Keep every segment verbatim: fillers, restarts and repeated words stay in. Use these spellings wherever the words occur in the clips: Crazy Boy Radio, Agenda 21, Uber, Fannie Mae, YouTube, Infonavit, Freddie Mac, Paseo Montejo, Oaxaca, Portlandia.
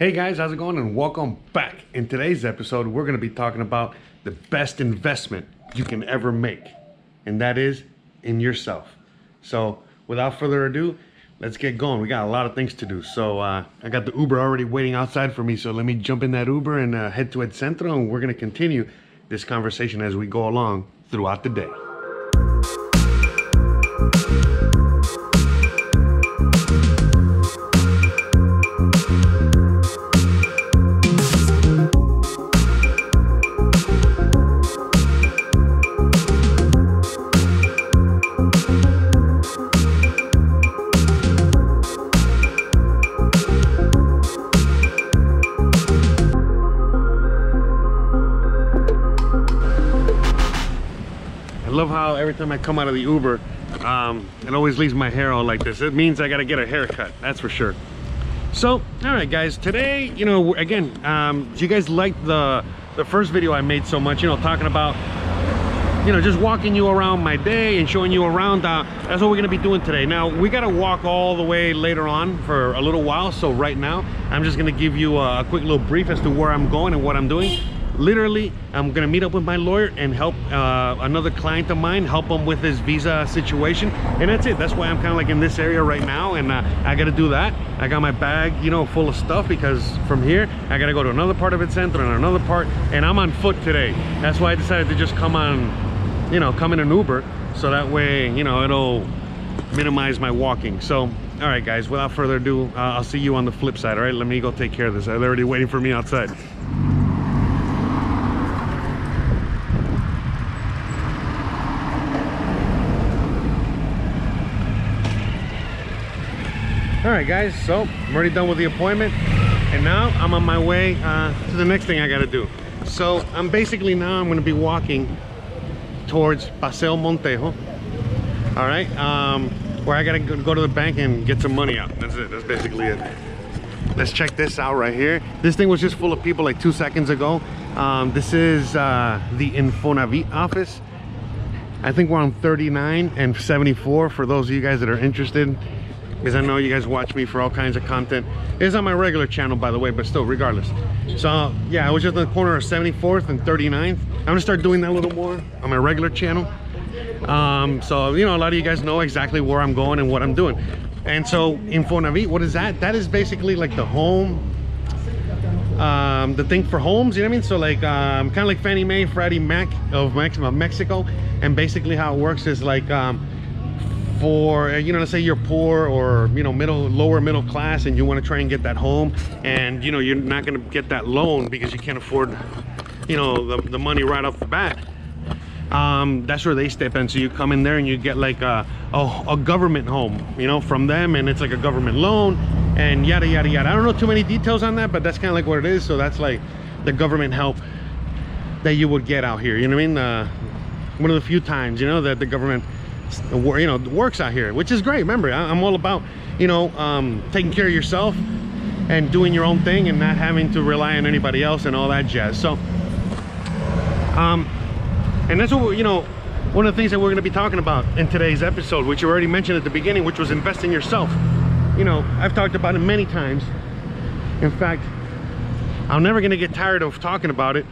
Hey guys, how's it going and welcome back. In today's episode, we're going to be talking about the best investment you can ever make, and that is in yourself. So without further ado, let's get going. We got a lot of things to do. So uh, I got the Uber already waiting outside for me, so let me jump in that Uber and uh, head to El Centro, and we're going to continue this conversation as we go along throughout the day. Every time I come out of the Uber, um, it always leaves my hair all like this. It means I gotta get a haircut, that's for sure. So, all right guys, today, you know, again, um, you guys liked the, the first video I made so much, you know, talking about, you know, just walking you around my day and showing you around. Uh, that's what we're gonna be doing today. Now, we gotta walk all the way later on for a little while, so right now, I'm just gonna give you a quick little brief as to where I'm going and what I'm doing. Literally, I'm gonna meet up with my lawyer and help uh, another client of mine, help him with his visa situation, and that's it. That's why I'm kind of like in this area right now, and uh, I gotta do that. I got my bag, you know, full of stuff, because from here, I gotta go to another part of El Centro and another part, and I'm on foot today. That's why I decided to just come on, you know, come in an Uber, so that way, you know, it'll minimize my walking. So, all right guys, without further ado, uh, I'll see you on the flip side, all right? Let me go take care of this. They're already waiting for me outside. All right guys, so I'm already done with the appointment, and now I'm on my way uh, to the next thing I gotta do. So I'm basically now I'm gonna be walking towards Paseo Montejo, all right, um, where I gotta go to the bank and get some money out. That's it, that's basically it. Let's check this out right here. This thing was just full of people like two seconds ago. Um, this is uh, the Infonavit office. I think we're on thirty-nine and seventy-four for those of you guys that are interested, because I know you guys watch me for all kinds of content. It's on my regular channel, by the way, but still, regardless. So, yeah, I was just on the corner of seventy-fourth and thirty-ninth. I'm gonna start doing that a little more on my regular channel. Um, so, you know, a lot of you guys know exactly where I'm going and what I'm doing. And so, Infonavit, what is that? That is basically like the home, um, the thing for homes, you know what I mean? So, like, um, kind of like Fannie Mae, Freddie Mac of Mexico. And basically how it works is like, um, for, you know, let's say you're poor or, you know, middle, lower middle class, and you want to try and get that home, and, you know, you're not going to get that loan because you can't afford, you know, the, the money right off the bat. Um, that's where they step in. So you come in there and you get like a, a, a government home, you know, from them, and it's like a government loan and yada, yada, yada. I don't know too many details on that, but that's kind of like what it is. So that's like the government help that you would get out here. You know what I mean? Uh, one of the few times, you know, that the government, you know, works out here, which is great. Remember, I'm all about, you know, um, taking care of yourself and doing your own thing and not having to rely on anybody else and all that jazz. So, um, and that's what, you know, one of the things that we're going to be talking about in today's episode, which you already mentioned at the beginning, which was invest in yourself. You know, I've talked about it many times. In fact, I'm never going to get tired of talking about it.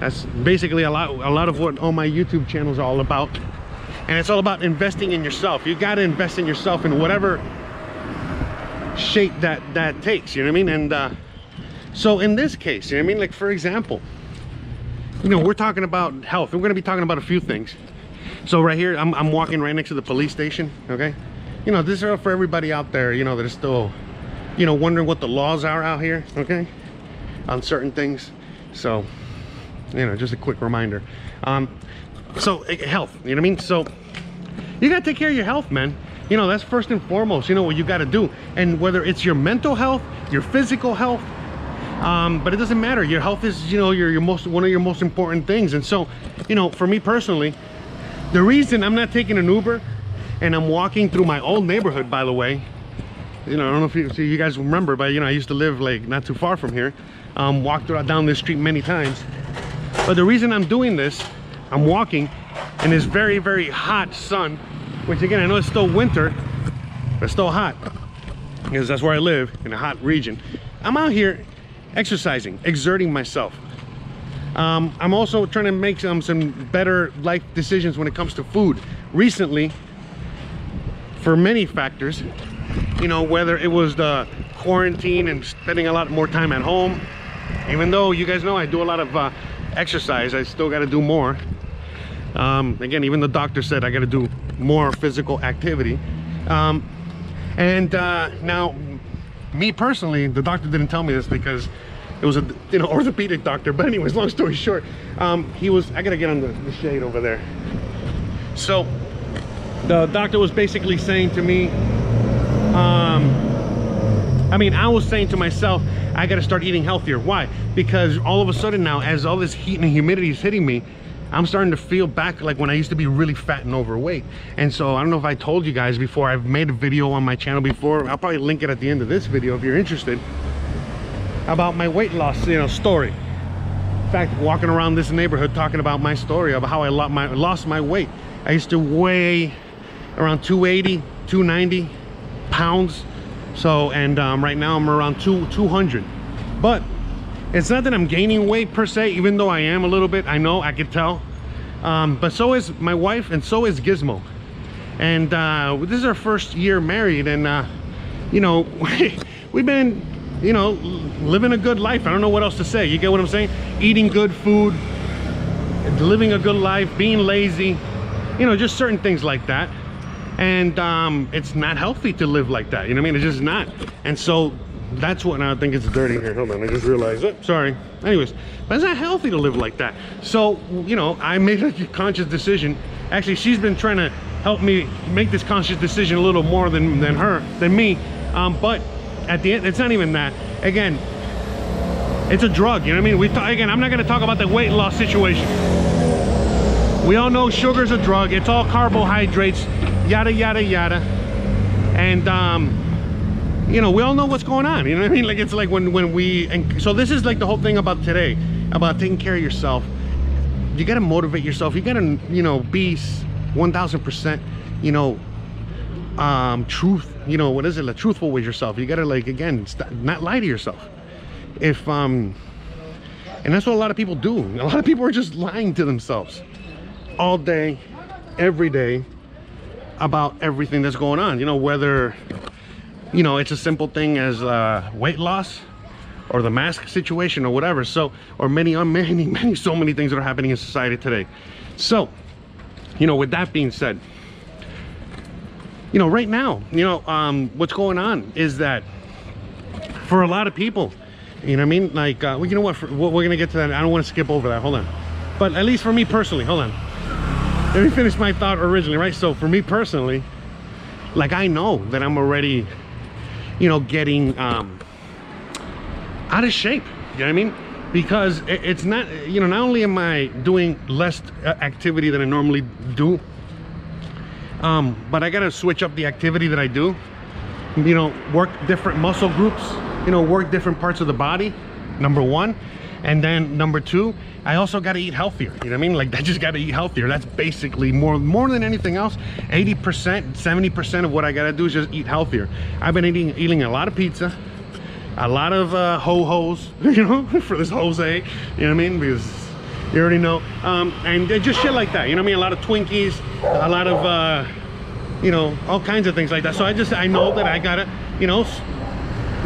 That's basically a lot, a lot of what all my YouTube channels are all about. And it's all about investing in yourself. You gotta invest in yourself in whatever shape that that takes, you know what I mean? And uh, so in this case, you know what I mean? Like for example, you know, we're talking about health. We're gonna be talking about a few things. So right here, I'm, I'm walking right next to the police station, okay? You know, this is for everybody out there, you know, that is still, you know, wondering what the laws are out here, okay? On certain things. So, you know, just a quick reminder. Um, So health, you know what I mean? So you gotta take care of your health, man. You know, that's first and foremost, you know, what you gotta do. And whether it's your mental health, your physical health, um, but it doesn't matter. Your health is, you know, your, your most, one of your most important things. And so, you know, for me personally, the reason I'm not taking an Uber and I'm walking through my old neighborhood, by the way, you know, I don't know if you, so you guys remember, but you know, I used to live like not too far from here. Um, walked down this street many times. But the reason I'm doing this, I'm walking in this very, very hot sun, which again, I know it's still winter, but it's still hot because that's where I live, in a hot region. I'm out here exercising, exerting myself. Um, I'm also trying to make some, some better life decisions when it comes to food. Recently, for many factors, you know, whether it was the quarantine and spending a lot more time at home, even though you guys know I do a lot of uh, exercise, I still got to do more. Um, again, even the doctor said I got to do more physical activity. Um, and uh, now, me personally, the doctor didn't tell me this because it was a you know orthopedic doctor, but anyways, long story short, um, he was, I gotta get on the, the shade over there. So the doctor was basically saying to me, um, I mean, I was saying to myself, I gotta start eating healthier. Why? Because all of a sudden now, as all this heat and humidity is hitting me, I'm starting to feel back like when I used to be really fat and overweight. And so I don't know if I told you guys before, I've made a video on my channel before, I'll probably link it at the end of this video if you're interested, about my weight loss, you know, story. In fact, walking around this neighborhood talking about my story about how I lost my, lost my weight. I used to weigh around two eighty, two ninety pounds. So, and um, right now I'm around two hundred. But it's not that I'm gaining weight per se, even though I am a little bit, I know, I could tell. Um, but so is my wife and so is Gizmo. And uh, this is our first year married and, uh, you know, we've been, you know, living a good life. I don't know what else to say. You get what I'm saying? Eating good food, living a good life, being lazy, you know, just certain things like that. And um, it's not healthy to live like that. You know what I mean? It's just not. And so that's what, I think it's dirty here. Hold on, I just realized it. Sorry. Anyways, but it's not healthy to live like that. So, you know, I made a conscious decision. Actually, she's been trying to help me make this conscious decision a little more than, than her, than me. Um, but at the end, it's not even that. Again, it's a drug, you know what I mean? We talk, again, I'm not gonna talk about the weight loss situation. We all know sugar's a drug, it's all carbohydrates, yada, yada, yada. And, um, you know, we all know what's going on, you know what I mean? Like, it's like when, when we, and so this is like the whole thing about today, about taking care of yourself. You gotta motivate yourself, you gotta, you know, be one thousand percent, you know, um truth you know what is it like truthful with yourself. You gotta, like, again, not lie to yourself. If um and that's what a lot of people do. A lot of people are just lying to themselves all day, every day, about everything that's going on, you know, whether, you know, it's a simple thing as uh weight loss or the mask situation or whatever. So, or many many many so many things that are happening in society today. So, you know, with that being said, you know, right now, you know, um, what's going on is that for a lot of people, you know what I mean? Like, uh, well, you know what, for, we're going to get to that. I don't want to skip over that. Hold on. But at least for me personally, hold on. Let me finish my thought originally, right? So for me personally, like, I know that I'm already, you know, getting um, out of shape. You know what I mean? Because it, it's not, you know, not only am I doing less activity than I normally do, Um, but I gotta switch up the activity that I do, you know, work different muscle groups, you know, work different parts of the body, number one. And then number two, I also gotta eat healthier, you know what I mean? Like, I just gotta eat healthier. That's basically more more than anything else, eighty percent, seventy percent of what I gotta do is just eat healthier. I've been eating, eating a lot of pizza, a lot of uh, ho-hos, you know, for this Jose, you know what I mean? Because you already know, um, and just shit like that, you know what I mean? A lot of Twinkies, a lot of, uh, you know, all kinds of things like that. So I just, I know that I gotta, you know,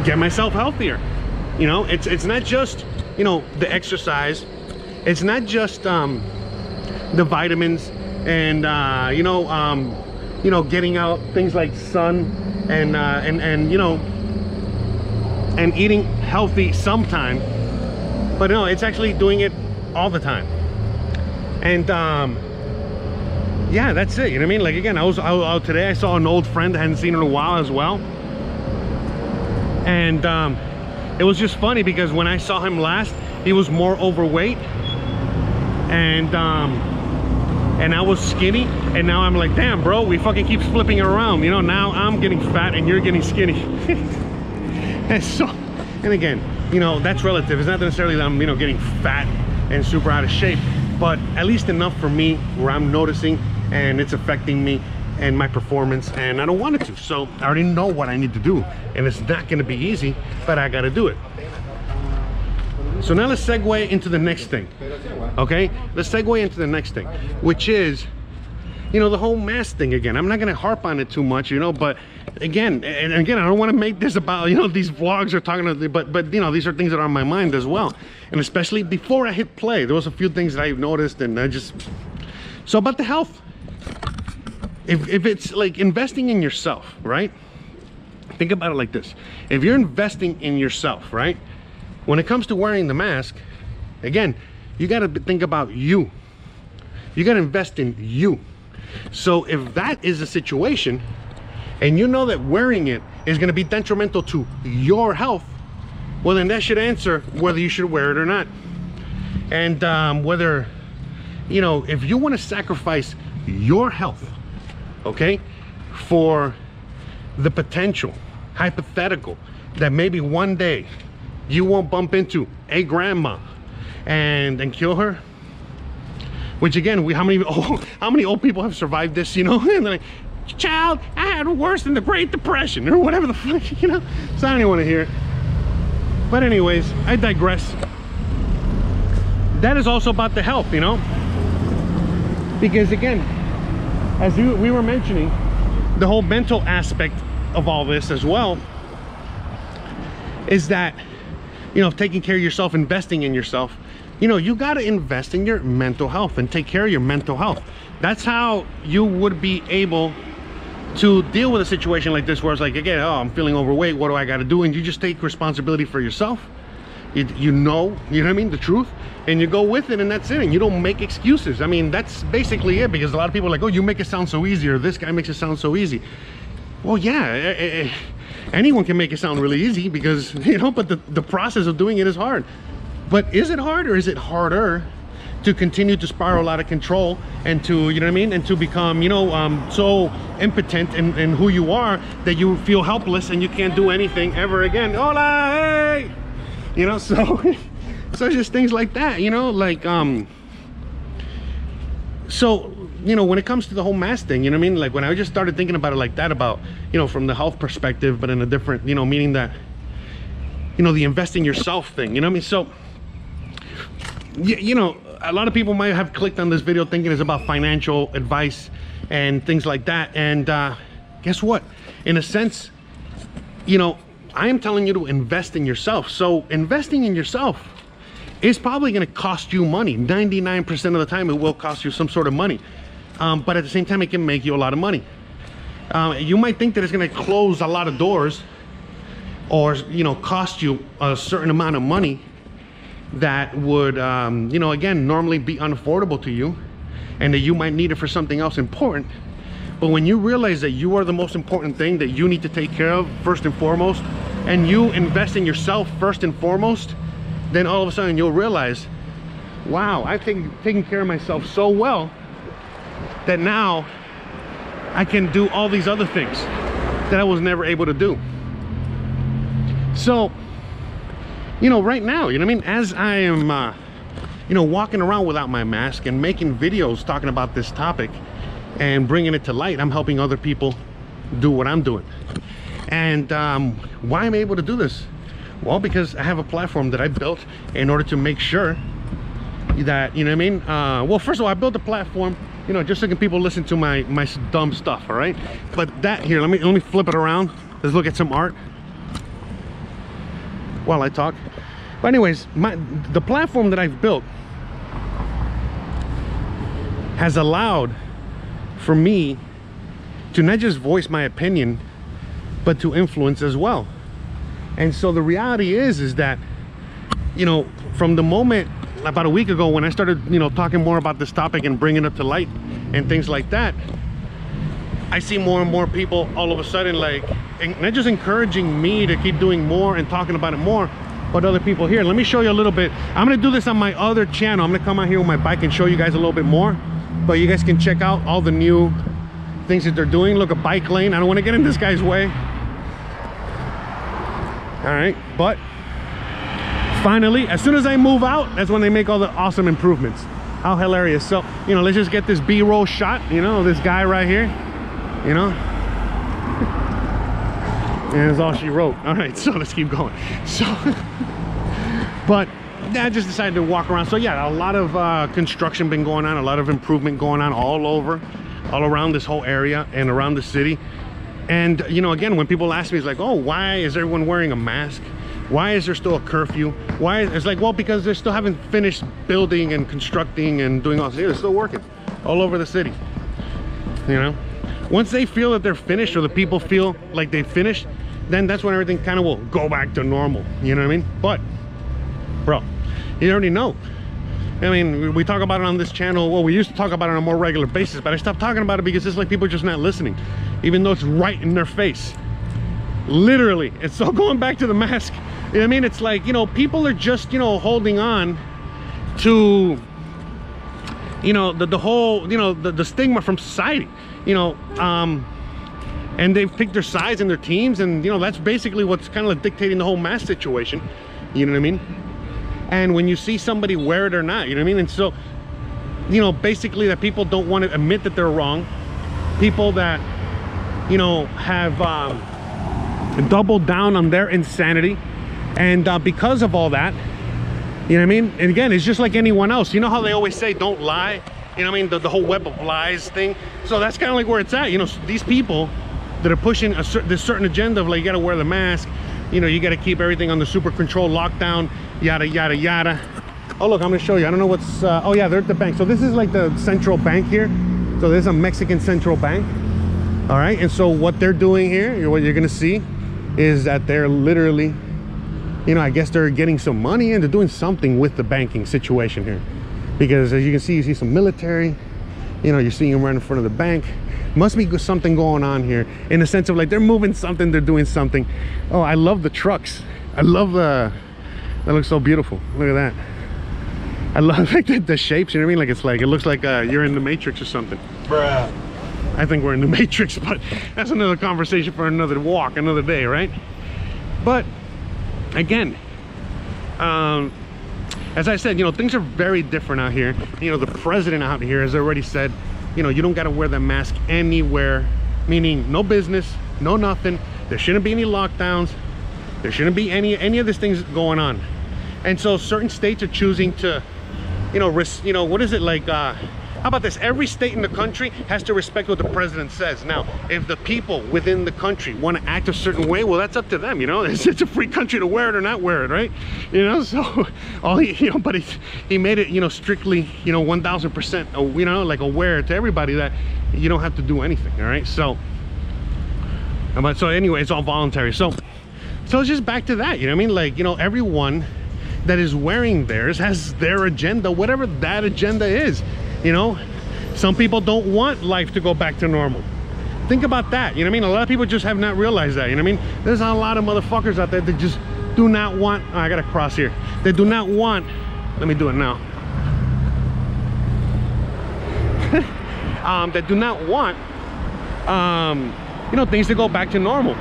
get myself healthier. You know, it's, it's not just, you know, the exercise. It's not just um, the vitamins and, uh, you know, um, you know, getting out, things like sun and, uh, and, and, you know, and eating healthy sometime. But no, it's actually doing it all the time. And um yeah, that's it, you know what I mean? Like, again, I was out today, I saw an old friend I hadn't seen in a while as well, and um it was just funny because when I saw him last, he was more overweight, and um and I was skinny, and now I'm like, damn, bro, we fucking keep flipping it around, you know? Now I'm getting fat and you're getting skinny. And so, and again, you know, that's relative. It's not necessarily that I'm, you know, getting fat and super out of shape, but at least enough for me where I'm noticing and it's affecting me. and my performance, and I don't want it to. So I already know what I need to do, and it's not going to be easy, but I got to do it. So now let's segue into the next thing. Okay, let's segue into the next thing, which is, you know, the whole mask thing again. I'm not going to harp on it too much, you know, but again, and again, I don't want to make this about, you know, these vlogs are talking about, but, but, you know, these are things that are on my mind as well. And especially before I hit play, there was a few things that I noticed, and I just, so about the health. If, if it's like investing in yourself, right? Think about it like this. If you're investing in yourself, right? When it comes to wearing the mask, again, you got to think about you. You got to invest in you. So if that is a situation, and you know that wearing it is going to be detrimental to your health, well, then that should answer whether you should wear it or not. And um, whether, you know, if you want to sacrifice your health, okay, for the potential, hypothetical, that maybe one day you won't bump into a grandma and, and kill her. Which again, we how many oh, how many old people have survived this, you know? And they're like, child, I had worse than the Great Depression, or whatever the fuck, you know? So I don't even want to hear it. But anyways, I digress. That is also about the health, you know? Because again, as we, we were mentioning, the whole mental aspect of all this as well is that, you know, taking care of yourself, investing in yourself, you know, you got to invest in your mental health and take care of your mental health. That's how you would be able to deal with a situation like this, where it's like, again, oh, I'm feeling overweight, what do I got to do? And you just take responsibility for yourself. You, you know, you know what I mean, the truth, and you go with it, and that's it, and you don't make excuses. I mean, that's basically it, because a lot of people are like, oh, you make it sound so easy, or this guy makes it sound so easy. Well, yeah, it, it, anyone can make it sound really easy, because, you know, but the, the process of doing it is hard. But is it hard, or is it harder to continue to spiral out of control and to, you know what I mean, and to become, you know, um, so impotent in, in who you are that you feel helpless and you can't do anything ever again? Hola, hey! You know, so, so just things like that, you know, like, um, so, you know, when it comes to the whole mask thing, you know what I mean? Like, when I just started thinking about it like that, about, you know, from the health perspective, but in a different, you know, meaning that, you know, the invest in yourself thing, you know what I mean? So, you, you know, a lot of people might have clicked on this video thinking it's about financial advice and things like that. And uh, guess what? In a sense, you know, I am telling you to invest in yourself. So investing in yourself is probably going to cost you money. ninety-nine percent of the time, it will cost you some sort of money. Um, but at the same time, it can make you a lot of money. Um, you might think that it's going to close a lot of doors, or, you know, cost you a certain amount of money that would, um, you know, again, normally be unaffordable to you, and that you might need it for something else important. But when you realize that you are the most important thing that you need to take care of first and foremost, and you invest in yourself first and foremost, then all of a sudden you'll realize, wow, I've taken, taken care of myself so well that now I can do all these other things that I was never able to do. So, you know, right now, you know what I mean, as I am, uh, you know, walking around without my mask and making videos talking about this topic and bringing it to light, I'm helping other people do what I'm doing. And um, why am I able to do this? Well, because I have a platform that I built in order to make sure that, you know what I mean? Uh, well, first of all, I built a platform, you know, just so people listen to my, my dumb stuff, all right? But that here, let me, let me flip it around. Let's look at some art while I talk. But anyways, my, the platform that I've built has allowed for me to not just voice my opinion, but to influence as well. And so the reality is, is that, you know, from the moment about a week ago when I started, you know, talking more about this topic and bringing it up to light and things like that, I see more and more people all of a sudden, like, and not just encouraging me to keep doing more and talking about it more, but other people here. Let me show you a little bit. I'm gonna do this on my other channel. I'm gonna come out here with my bike and show you guys a little bit more. But you guys can check out all the new things that they're doing. Look, a bike lane. I don't want to get in this guy's way. All right, but finally, as soon as I move out, that's when they make all the awesome improvements. How hilarious. So, you know, let's just get this B-roll shot, you know, this guy right here. you know? And that's all she wrote. All right, so let's keep going. So, but I just decided to walk around. So yeah, a lot of uh, construction been going on, a lot of improvement going on all over, all around this whole area and around the city. And you know, again, when people ask me, it's like, oh, why is everyone wearing a mask? Why is there still a curfew? Why? It's like, well, because they still haven't finished building and constructing and doing all this. They're still working all over the city, you know? Once they feel that they're finished, or the people feel like they finished, then that's when everything kind of will go back to normal, you know what I mean? But, bro, you already know. I mean, we talk about it on this channel. Well, we used to talk about it on a more regular basis, but I stopped talking about it because it's like people are just not listening, even though it's right in their face. Literally, it's all going back to the mask. You know what I mean? It's like, you know, people are just, you know, holding on to, you know, the, the whole, you know, the, the stigma from society, you know, um, and they've picked their sides and their teams, and, you know, that's basically what's kind of like dictating the whole mask situation. You know what I mean? And when you see somebody wear it or not, you know what I mean? And so, you know, basically that people don't want to admit that they're wrong. People that, you know, have um, doubled down on their insanity. And uh, because of all that, you know what I mean? And again, it's just like anyone else. You know how they always say, don't lie? You know what I mean? The, the whole web of lies thing. So that's kind of like where it's at. You know, these people that are pushing a cer this certain agenda of like, you got to wear the mask. You know, you got to keep everything on the super control lockdown, yada, yada, yada. Oh, look, I'm going to show you. I don't know what's, uh, oh yeah, they're at the bank. So this is like the central bank here. So there's a Mexican central bank. All right. And so what they're doing here, what you're going to see is that they're literally, you know, I guess they're getting some money and they're doing something with the banking situation here. Because as you can see, you see some military, you know, you're seeing them right in front of the bank. Must be something going on here in the sense of like they're moving something, they're doing something. Oh, I love the trucks. I love the, that looks so beautiful. Look at that. I love like the, the shapes, you know what I mean? Like it's like, it looks like uh, you're in the Matrix or something. Bruh. I think we're in the Matrix, but that's another conversation for another walk, another day, right? But again, um, as I said, you know, things are very different out here. You know, the president out here has already said, you know, you don't got to wear the mask anywhere, meaning no business, no nothing. There shouldn't be any lockdowns. There shouldn't be any any of these things going on. And so certain states are choosing to, you know, risk, you know, what is it like? Uh, how about this? Every state in the country has to respect what the president says. Now, if the people within the country want to act a certain way, well, that's up to them. You know, it's, it's a free country to wear it or not wear it, right? You know, so all he, you know, but he, he made it, you know, strictly, you know, one thousand percent, you know, like aware to everybody that you don't have to do anything. All right. So, but so anyway, it's all voluntary. So, so it's just back to that. You know what I mean? Like, you know, everyone that is wearing theirs has their agenda, whatever that agenda is. You know, some people don't want life to go back to normal. Think about that, you know what I mean? A lot of people just have not realized that, you know what I mean? There's a lot of motherfuckers out there that just do not want, oh, I gotta cross here. They do not want, let me do it now. um, that do not want, um, you know, things to go back to normal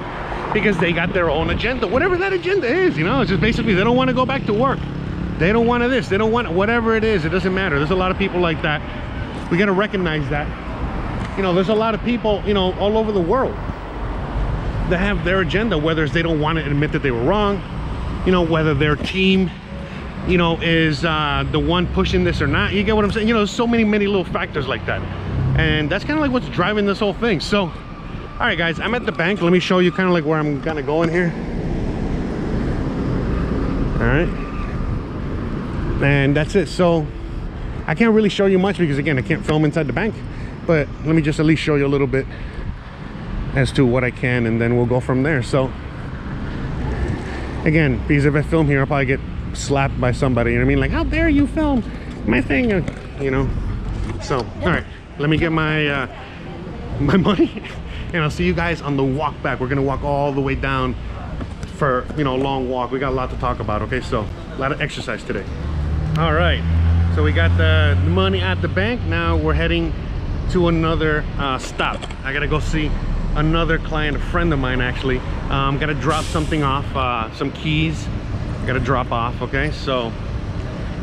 because they got their own agenda, whatever that agenda is, you know? It's just basically, they don't want to go back to work. They don't want this, they don't want whatever it is, it doesn't matter. There's a lot of people like that. We gotta recognize that. You know, there's a lot of people, you know, all over the world that have their agenda, whether it's they don't want to admit that they were wrong, you know, whether their team, you know, is uh, the one pushing this or not. You get what I'm saying? You know, there's so many, many little factors like that. And that's kind of like what's driving this whole thing. So, all right, guys, I'm at the bank. Let me show you kind of like where I'm kind of going here. All right. And that's it. So I can't really show you much because again, I can't film inside the bank, but let me just at least show you a little bit as to what I can, and then we'll go from there. So again, because if I film here, I'll probably get slapped by somebody, you know what I mean? Like, how dare you film my thing, you know? So, all right, let me get my, uh, my money and I'll see you guys on the walk back. We're going to walk all the way down for, you know, a long walk. We got a lot to talk about. Okay. So a lot of exercise today. All right, so we got the money at the bank. Now we're heading to another uh, stop. I gotta go see another client, a friend of mine actually. Um, gotta drop something off, uh, some keys. I gotta drop off, okay? So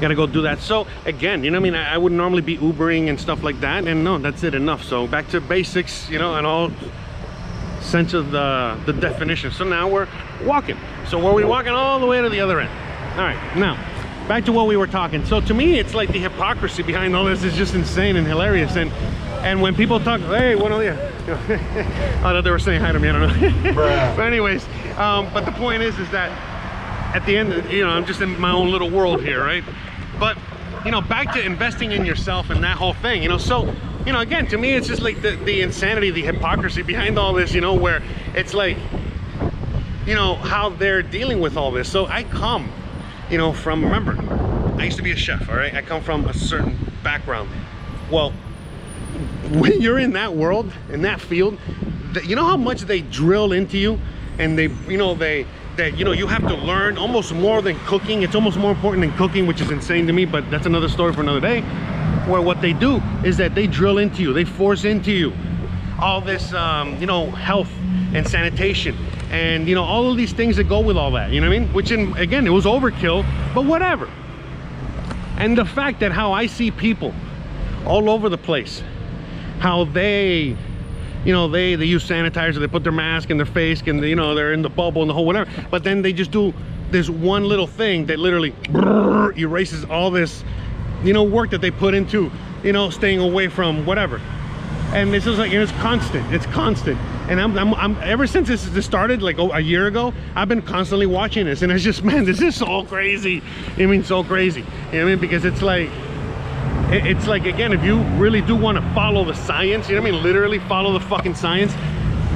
gotta go do that. So again, you know what I mean, I, I would normally be Ubering and stuff like that, and no, that's it, enough. So back to basics, you know, and all sense of the, the definition. So now we're walking. So were we walking all the way to the other end? All right, now back to what we were talking. So to me, it's like the hypocrisy behind all this is just insane and hilarious. And and when people talk, hey, what are you? I thought they were saying hi to me, I don't know. But anyways, um, but the point is, is that at the end, you know, I'm just in my own little world here, right? But, you know, back to investing in yourself and that whole thing, you know, so, you know, again, to me, it's just like the, the insanity, the hypocrisy behind all this, you know, where it's like, you know, how they're dealing with all this. So I come, you know, from, remember, I used to be a chef, all right? I come from a certain background. Well, when you're in that world, in that field, you know how much they drill into you, and they, you know, they, that, you know, you have to learn almost more than cooking. It's almost more important than cooking, which is insane to me, but that's another story for another day. Where what they do is that they drill into you, they force into you all this, um, you know, health and sanitation, and, you know, all of these things that go with all that, you know what I mean? Which, in, again, it was overkill, but whatever. And the fact that how I see people all over the place, how they, you know, they, they use sanitizer, they put their mask in their face, and they, you know, they're in the bubble and the whole whatever, but then they just do this one little thing that literally brrr, erases all this, you know, work that they put into, you know, staying away from whatever. And this is like, and it's constant, it's constant. And I'm, I'm, I'm ever since this started, like a year ago, I've been constantly watching this, and it's just, man, this is so crazy. I mean, so crazy, you know what I mean? Because it's like, it's like, again, if you really do want to follow the science, you know what I mean, literally follow the fucking science,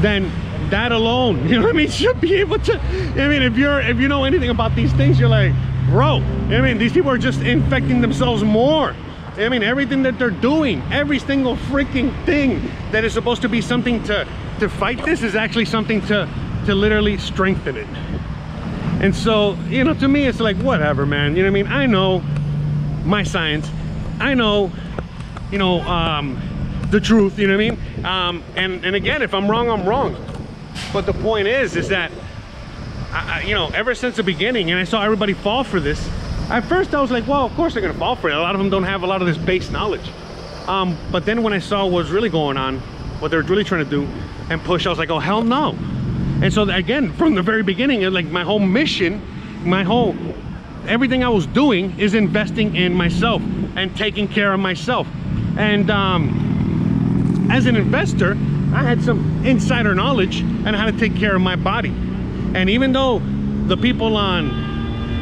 then that alone, you know what I mean, should be able to, I mean, if you're, if you know anything about these things, you're like, bro, you know what I mean, these people are just infecting themselves more. I mean, everything that they're doing, every single freaking thing that is supposed to be something to to fight this is actually something to to literally strengthen it. And so, you know, to me, it's like, whatever, man, you know what I mean? I know my science, I know, you know, um, the truth, you know what I mean? Um, and, and again, if I'm wrong, I'm wrong. But the point is, is that, I, I, you know, ever since the beginning, and I saw everybody fall for this, at first I was like, well, of course they're gonna fall for it. A lot of them don't have a lot of this base knowledge. Um, but then when I saw what was really going on, what they're really trying to do and push, I was like, oh, hell no. And so again, from the very beginning, like my whole mission, my whole, everything I was doing is investing in myself and taking care of myself. And um, as an investor, I had some insider knowledge on how to take care of my body. And even though the people on,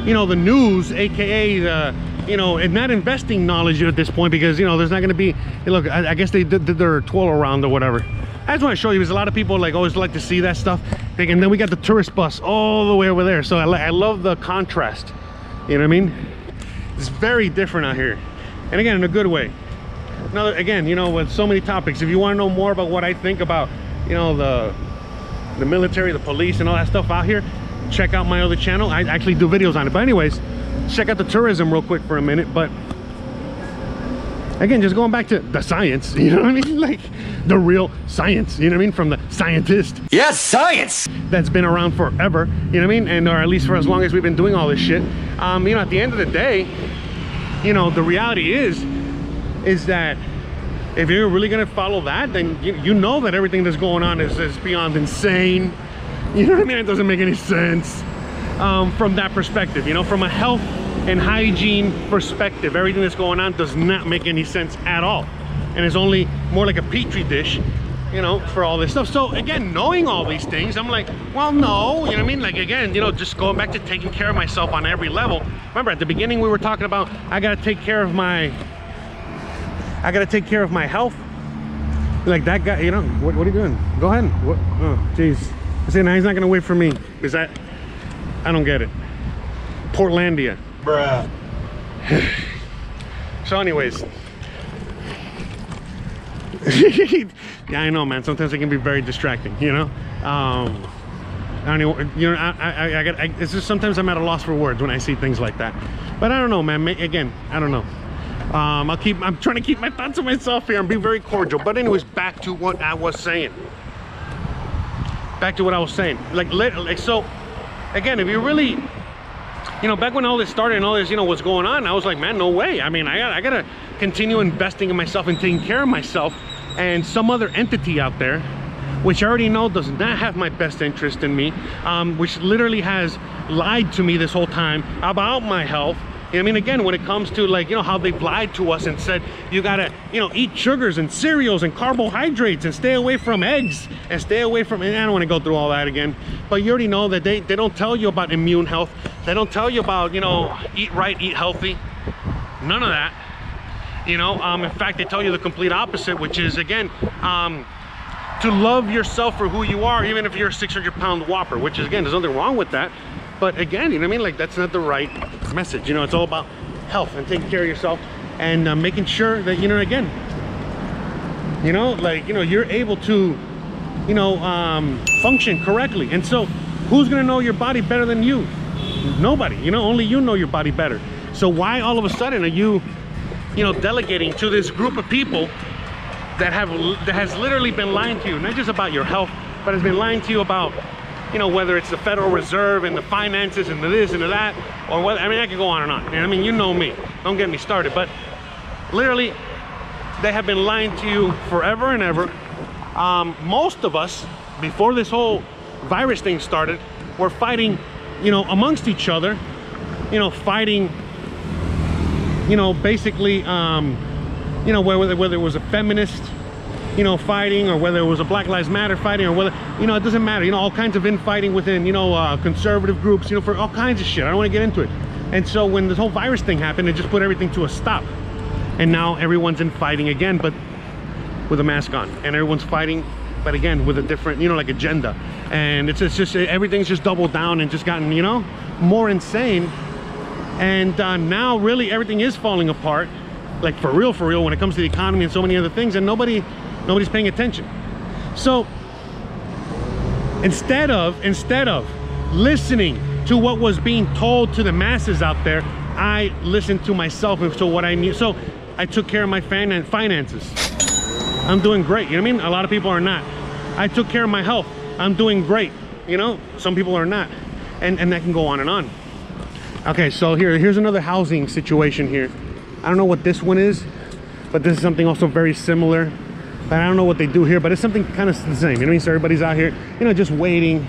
you know, the news, A K A the, you know, and not investing knowledge at this point, because, you know, there's not going to be, look, I, I guess they did their twirl around or whatever. I just want to show you, because a lot of people like always like to see that stuff. And then we got the tourist bus all the way over there. So I, I love the contrast. You know what I mean? It's very different out here. And again, in a good way. Now, again, you know, with so many topics, if you want to know more about what I think about, you know, the the military, the police, and all that stuff out here, check out my other channel. I actually do videos on it. But anyways, check out the tourism real quick for a minute. But again, just going back to the science, you know what I mean? Like the real science, you know what I mean? From the scientist. Yes, science! That's been around forever, you know what I mean? And or at least for as long as we've been doing all this shit. Um, you know, at the end of the day, you know, the reality is, is that if you're really gonna follow that, then you, you know that everything that's going on is, is beyond insane. You know what I mean? It doesn't make any sense um, from that perspective, you know, from a health and hygiene perspective. Everything that's going on does not make any sense at all. And it's only more like a petri dish, you know, for all this stuff. So again, knowing all these things, I'm like, well, no, you know what I mean? Like, again, you know, just going back to taking care of myself on every level. Remember at the beginning, we were talking about, I gotta take care of my, I gotta take care of my health. Like that guy, you know, what, what are you doing? Go ahead. What, oh, geez. I said, now he's not gonna wait for me. Is that, I don't get it. Portlandia. Bruh. So anyways. Yeah, I know, man, sometimes it can be very distracting, you know. um I don't even, you know, i i i got I, it's just sometimes I'm at a loss for words when I see things like that. But I don't know, man, again, I don't know. um i'll keep i'm trying to keep my thoughts to myself here and be very cordial. But anyways, back to what i was saying back to what i was saying like, like so again, if you really you know, back when all this started and all this, you know, what's going on, I was like, man, no way. I mean, I got, I gotta continue investing in myself and taking care of myself. And some other entity out there, which I already know does not have my best interest in me, um, which literally has lied to me this whole time about my health. I mean, again, when it comes to, like, you know, how they've lied to us and said, you gotta, you know, eat sugars and cereals and carbohydrates and stay away from eggs and stay away from, and I don't want to go through all that again, but you already know that they, they don't tell you about immune health. They don't tell you about, you know, eat right, eat healthy. None of that, you know. Um, in fact, they tell you the complete opposite, which is, again, um, to love yourself for who you are, even if you're a six hundred pound whopper, which is, again, there's nothing wrong with that. But again, you know what I mean? Like, that's not the right message. You know, it's all about health and taking care of yourself and uh, making sure that, you know, again, you know, like, you know, you're able to, you know, um, function correctly. And so who's going to know your body better than you? Nobody, you know, only you know your body better. So why all of a sudden are you, you know, delegating to this group of people that have, that has literally been lying to you, not just about your health, but has been lying to you about, you know, whether it's the Federal Reserve and the finances and the this and the that, or whether, I mean, I could go on and on. And I mean, you know me, don't get me started, but literally they have been lying to you forever and ever. Um, most of us, before this whole virus thing started, were fighting, you know, amongst each other, you know, fighting, you know, basically, um, you know, whether, whether it was a feminist, you know, fighting, or whether it was a Black Lives Matter fighting, or whether, you know, it doesn't matter, you know, all kinds of infighting within, you know, uh, conservative groups, you know, for all kinds of shit. I don't want to get into it. And so when this whole virus thing happened, it just put everything to a stop. And now everyone's infighting again, but with a mask on, and everyone's fighting, but again, with a different, you know, like, agenda. And it's, it's just, everything's just doubled down and just gotten, you know, more insane. And uh, now really everything is falling apart, like, for real, for real, when it comes to the economy and so many other things. And nobody, nobody's paying attention. So instead of, instead of listening to what was being told to the masses out there, I listened to myself and to what I knew. So I took care of my finances. I'm doing great, you know what I mean? A lot of people are not. I took care of my health. I'm doing great, you know? Some people are not. And, and that can go on and on. Okay, so here, here's another housing situation here. I don't know what this one is, but this is something also very similar. But I don't know what they do here, but it's something kind of the same, you know what I mean? So everybody's out here, you know, just waiting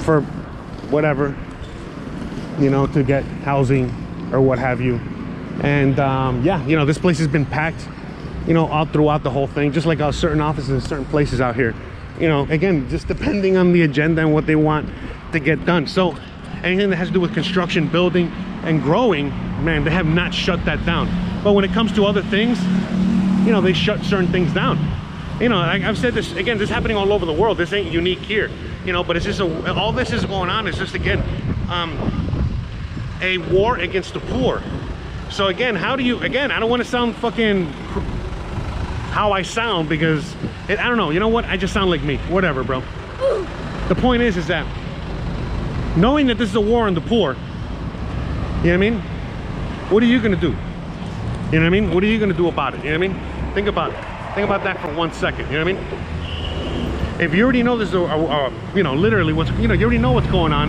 for whatever, you know, to get housing or what have you. And um, yeah, you know, this place has been packed, you know, all throughout the whole thing, just like uh, certain offices and certain places out here. You know, again, just depending on the agenda and what they want to get done. So anything that has to do with construction, building, and growing, man, they have not shut that down. But when it comes to other things, you know, they shut certain things down. You know, I, I've said this, again, this is happening all over the world. This ain't unique here, you know, but it's just, a, all this is going on is just, again, um, a war against the poor. So again, how do you, again, I don't want to sound fucking how I sound, because, it, I don't know, you know what? I just sound like me, whatever, bro. The point is, is that knowing that this is a war on the poor, you know what I mean? What are you going to do? You know what I mean? What are you going to do about it? You know what I mean? Think about it. Think about that for one second. You know what I mean? If you already know this, or, or, or, you know, literally what's, you know, you already know what's going on.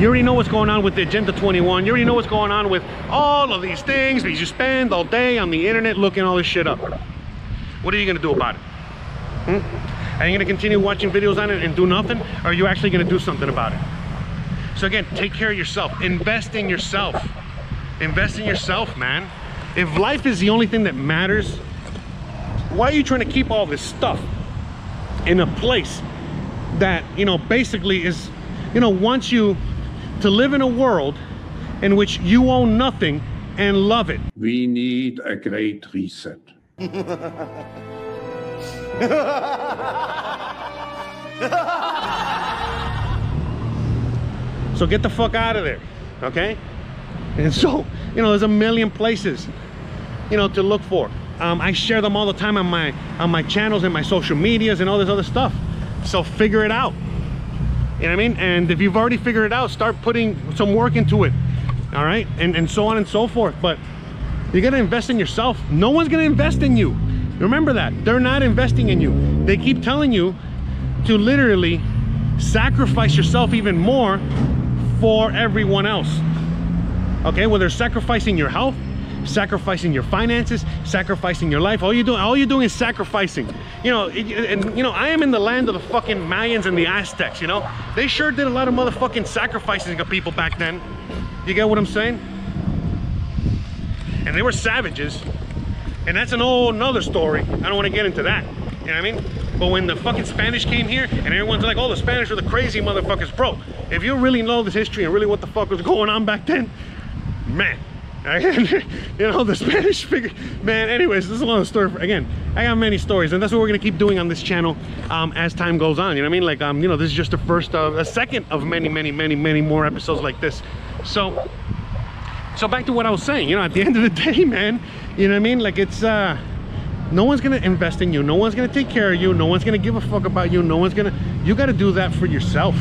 You already know what's going on with the Agenda twenty-one. You already know what's going on with all of these things that you spend all day on the internet looking all this shit up. What are you going to do about it? Hmm? Are you going to continue watching videos on it and do nothing? Or are you actually going to do something about it? So again, take care of yourself. Invest in yourself. Invest in yourself, man. If life is the only thing that matters, why are you trying to keep all this stuff in a place that, you know, basically is, you know, wants you to live in a world in which you own nothing and love it? We need a great reset. So get the fuck out of there, okay? And so, you know, there's a million places, you know, to look for. Um, I share them all the time on my on my channels and my social medias and all this other stuff. So figure it out. You know what I mean? And if you've already figured it out, start putting some work into it. All right? And, and so on and so forth. But you're going to invest in yourself. No one's going to invest in you. Remember that. They're not investing in you. They keep telling you to literally sacrifice yourself even more for everyone else. Okay, when they're sacrificing your health, sacrificing your finances, sacrificing your life, all you do, all you're doing is sacrificing. You know, it, and you know, I am in the land of the fucking Mayans and the Aztecs. You know, they sure did a lot of motherfucking sacrificing of people back then. You get what I'm saying? And they were savages, and that's an old another story. I don't want to get into that. You know what I mean? But when the fucking Spanish came here, and everyone's like, "Oh, the Spanish are the crazy motherfuckers," bro. If you really know this history and really what the fuck was going on back then, man. You know, the Spanish figure, man. Anyways, this is a long story. Again, I got many stories, and that's what we're gonna keep doing on this channel um, as time goes on. You know what I mean? Like, um, you know, this is just the first, uh, a second of many, many, many, many more episodes like this. So, so back to what I was saying. You know, at the end of the day, man. You know what I mean? Like, it's uh, no one's gonna invest in you. No one's gonna take care of you. No one's gonna give a fuck about you. No one's gonna. You gotta do that for yourself.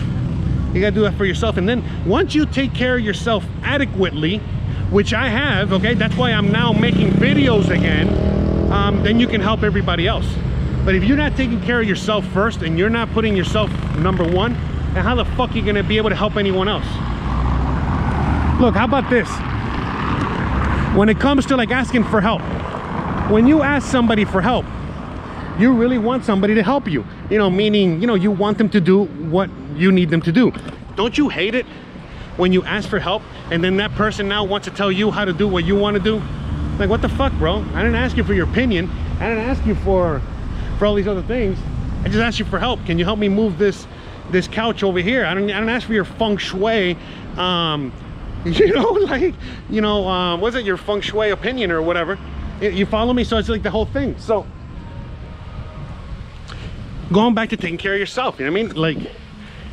You gotta do that for yourself. And then once you take care of yourself adequately, which I have, okay, that's why I'm now making videos again, um, then you can help everybody else. But if you're not taking care of yourself first, and you're not putting yourself number one, then how the fuck are you gonna be able to help anyone else? Look, how about this? When it comes to like asking for help, when you ask somebody for help, you really want somebody to help you. You know, meaning, you know, you want them to do what you need them to do. Don't you hate it when you ask for help and then that person now wants to tell you how to do what you want to do? Like, what the fuck, bro? I didn't ask you for your opinion. I didn't ask you for for all these other things. I just asked you for help. Can you help me move this this couch over here? I don't I don't ask for your feng shui, um, you know, like, you know, um, was it your feng shui opinion or whatever? You follow me? So it's like the whole thing. So going back to taking care of yourself, you know what I mean? Like,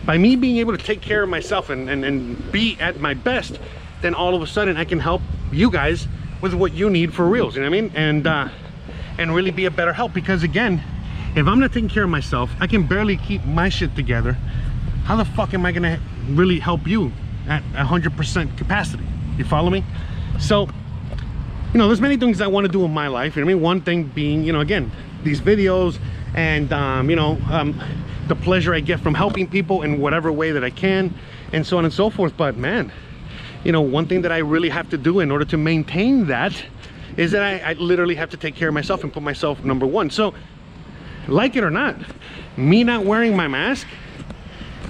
by me being able to take care of myself and, and, and be at my best, then all of a sudden I can help you guys with what you need for reals, you know what I mean? And, uh, and really be a better help, because again, if I'm not taking care of myself, I can barely keep my shit together. How the fuck am I gonna really help you at one hundred percent capacity? You follow me? So, you know, there's many things I want to do in my life, you know what I mean? One thing being, you know, again, these videos and, um, you know, um, the pleasure I get from helping people in whatever way that I can, and so on and so forth. But man, you know, one thing that I really have to do in order to maintain that is that I, I literally have to take care of myself and put myself number one. So, like it or not, me not wearing my mask,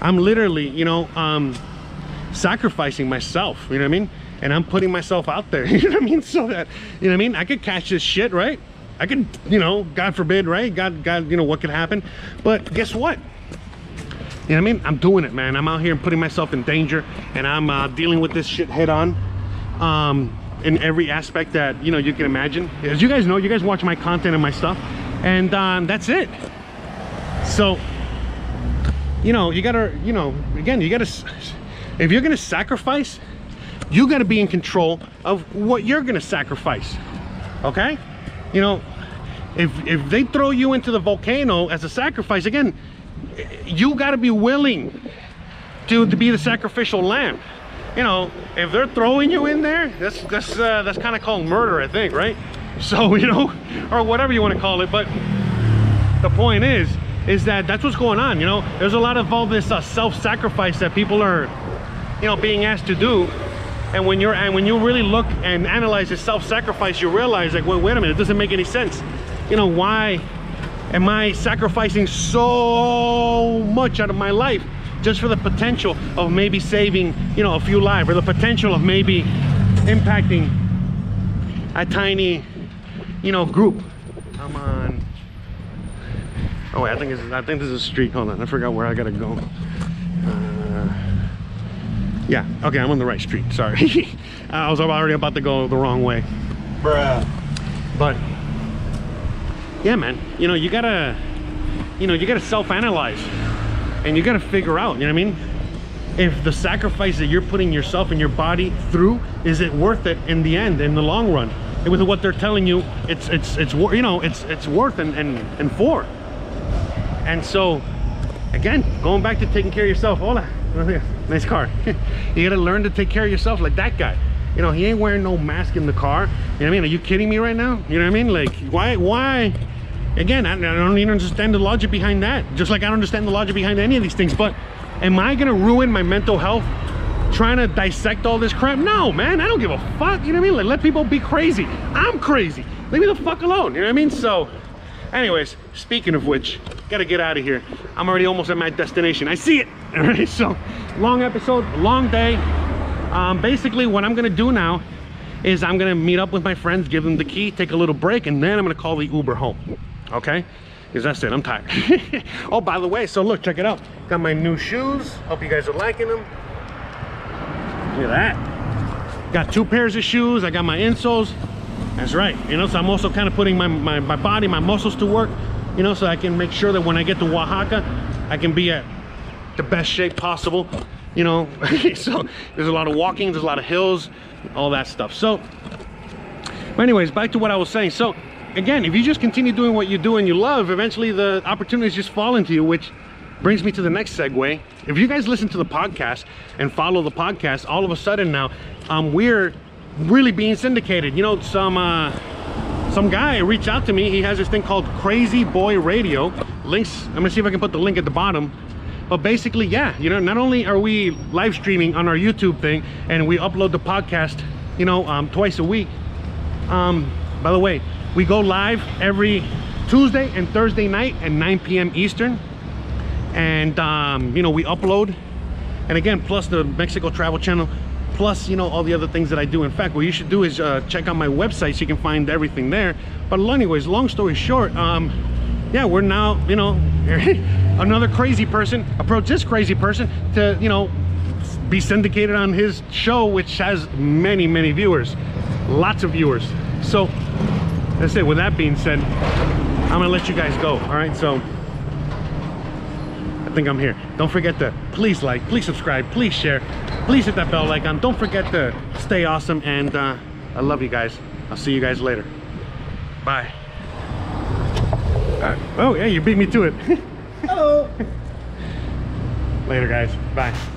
I'm literally, you know, um, sacrificing myself, you know what I mean? And I'm putting myself out there, you know what I mean? So that, you know what I mean? I could catch this shit, right? I could, you know, God forbid, right? God, God, you know, what could happen? But guess what? You know what I mean? I'm doing it, man. I'm out here and putting myself in danger, and I'm uh, dealing with this shit head on um, in every aspect that, you know, you can imagine. As you guys know, you guys watch my content and my stuff, and um, that's it. So, you know, you gotta, you know, again, you gotta, if you're gonna sacrifice, you gotta be in control of what you're gonna sacrifice, okay? You know, if, if they throw you into the volcano as a sacrifice, again, you got to be willing to, to be the sacrificial lamb. You know, if they're throwing you in there, that's that's uh, that's kind of called murder, I think, right? So, you know, or whatever you want to call it. But the point is, is that that's what's going on. You know, there's a lot of all this uh, self-sacrifice that people are, you know, being asked to do. And when you're and when you really look and analyze this self-sacrifice, you realize, like, well, wait a minute, it doesn't make any sense. You know, why am I sacrificing so much out of my life just for the potential of maybe saving, you know, a few lives, or the potential of maybe impacting a tiny, you know, group? Come on. Oh wait, I think this is, I think this is a street. Hold on, I forgot where I gotta go. Yeah, okay, I'm on the right street, sorry. I was already about to go the wrong way. Bruh. But, yeah, man, you know, you gotta, you know, you gotta self-analyze. And you gotta figure out, you know what I mean? If the sacrifice that you're putting yourself and your body through, is it worth it in the end, in the long run? And with what they're telling you, it's, it's, it's you know, it's, it's worth and, and, and for. And so, again, going back to taking care of yourself, hola. Nice car. You gotta learn to take care of yourself, like that guy. You know, he ain't wearing no mask in the car. You know what I mean? Are you kidding me right now? You know what I mean? Like, why, why? Again, I, I don't even understand the logic behind that. Just like I don't understand the logic behind any of these things. But am I gonna ruin my mental health trying to dissect all this crap. No, man, I don't give a fuck. You know what I mean? Like, let people be crazy. I'm crazy. Leave me the fuck alone. You know what I mean? So, anyways, speaking of which, gotta get out of here. I'm already almost at my destination. I see it. All right, so long episode, long day. Um, basically, what I'm gonna do now is I'm gonna meet up with my friends, give them the key, take a little break, and then I'm gonna call the Uber home. Okay? Because that's it, I'm tired. Oh, by the way, so look, check it out. Got my new shoes. Hope you guys are liking them. Look at that. Got two pairs of shoes. I got my insoles. That's right. You know, so I'm also kind of putting my, my, my body, my muscles to work, you know, so I can make sure that when I get to Oaxaca, I can be at the best shape possible. You know, so there's a lot of walking, there's a lot of hills, all that stuff. So, but anyways, back to what I was saying. So, again, if you just continue doing what you do and you love, eventually the opportunities just fall into you, which brings me to the next segue. If you guys listen to the podcast and follow the podcast, all of a sudden now, um, we're really being syndicated. You know, some, uh, some guy reached out to me. He has this thing called Crazy Boy Radio. Links, I'm gonna see if I can put the link at the bottom. But basically, yeah, you know, not only are we live streaming on our YouTube thing and we upload the podcast, you know, um, twice a week. Um, by the way, we go live every Tuesday and Thursday night at nine p m Eastern. And, um, you know, we upload. And again, plus the Mexico Travel Channel, plus, you know, all the other things that I do. In fact, what you should do is uh, check out my website so you can find everything there. But anyways, long story short, um, yeah, we're now, you know, another crazy person approached this crazy person to, you know, be syndicated on his show, which has many, many viewers, lots of viewers. So that's it. With that being said, I'm gonna let you guys go. All right, so I think I'm here. Don't forget to please like, please subscribe, please share, please hit that bell icon. Don't forget to stay awesome, and uh, I love you guys. I'll see you guys later. Bye. Uh, oh yeah, you beat me to it. Hello. Later, guys. Bye.